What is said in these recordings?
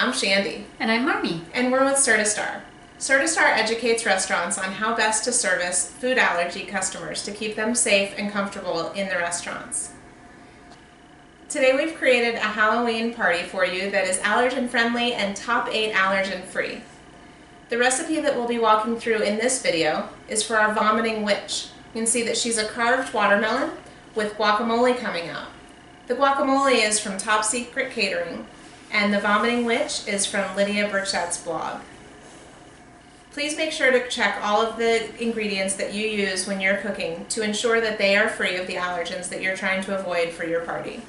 I'm Shandy. And I'm Marnie. And we're with Certistar. Certistar educates restaurants on how best to service food allergy customers to keep them safe and comfortable in the restaurants. Today we've created a Halloween party for you that is allergen friendly and top 8 allergen free. The recipe that we'll be walking through in this video is for our vomiting witch. You can see that she's a carved watermelon with guacamole coming out. The guacamole is from Top Secret Catering, and the vomiting witch is from Lydia Burchett's blog. Please make sure to check all of the ingredients that you use when you're cooking to ensure that they are free of the allergens that you're trying to avoid for your party.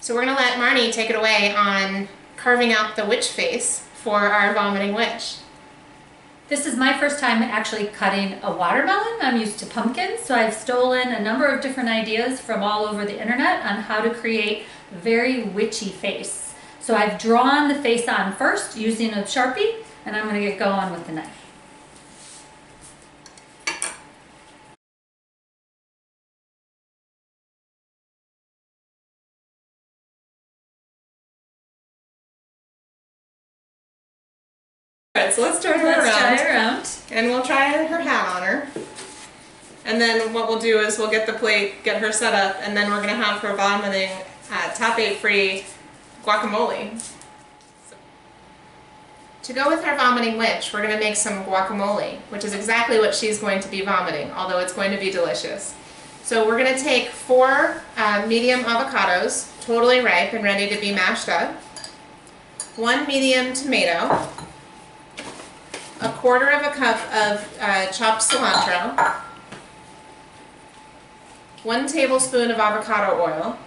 So we're going to let Marnie take it away on carving out the witch face for our vomiting witch. This is my first time actually cutting a watermelon. I'm used to pumpkins, so I've stolen a number of different ideas from all over the internet on how to create a very witchy face. So I've drawn the face on first using a Sharpie, and I'm going to get going with the knife. So let's turn her around, and we'll try her hat on her, and then what we'll do is we'll get the plate, get her set up, and then we're going to have her vomiting top 8 free guacamole. So, to go with our vomiting witch, we're going to make some guacamole, which is exactly what she's going to be vomiting, although it's going to be delicious. So we're going to take 4 medium avocados, totally ripe and ready to be mashed up, 1 medium tomato, 1/4 cup of chopped cilantro, 1 tablespoon of avocado oil,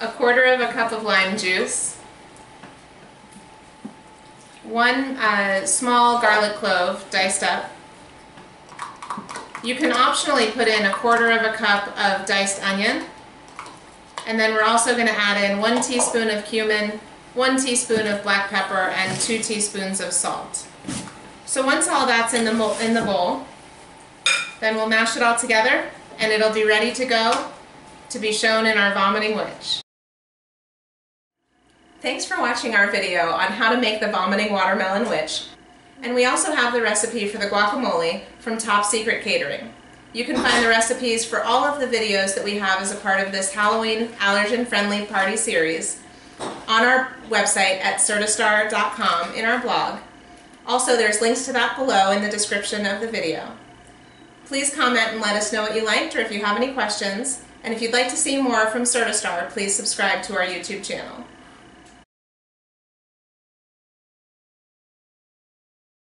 1/4 cup of lime juice, 1 small garlic clove diced up. You can optionally put in 1/4 cup of diced onion, and then we're also going to add in 1 teaspoon of cumin, 1 teaspoon of black pepper, and 2 teaspoons of salt. So once all that's in the bowl, then we'll mash it all together, and it'll be ready to go to be shown in our vomiting witch. Thanks for watching our video on how to make the vomiting watermelon witch. And we also have the recipe for the guacamole from Top Secret Catering. You can find the recipes for all of the videos that we have as a part of this Halloween allergen-friendly party series on our website at certistar.com in our blog. Also, there's links to that below in the description of the video. Please comment and let us know what you liked or if you have any questions. And if you'd like to see more from Certistar, please subscribe to our YouTube channel.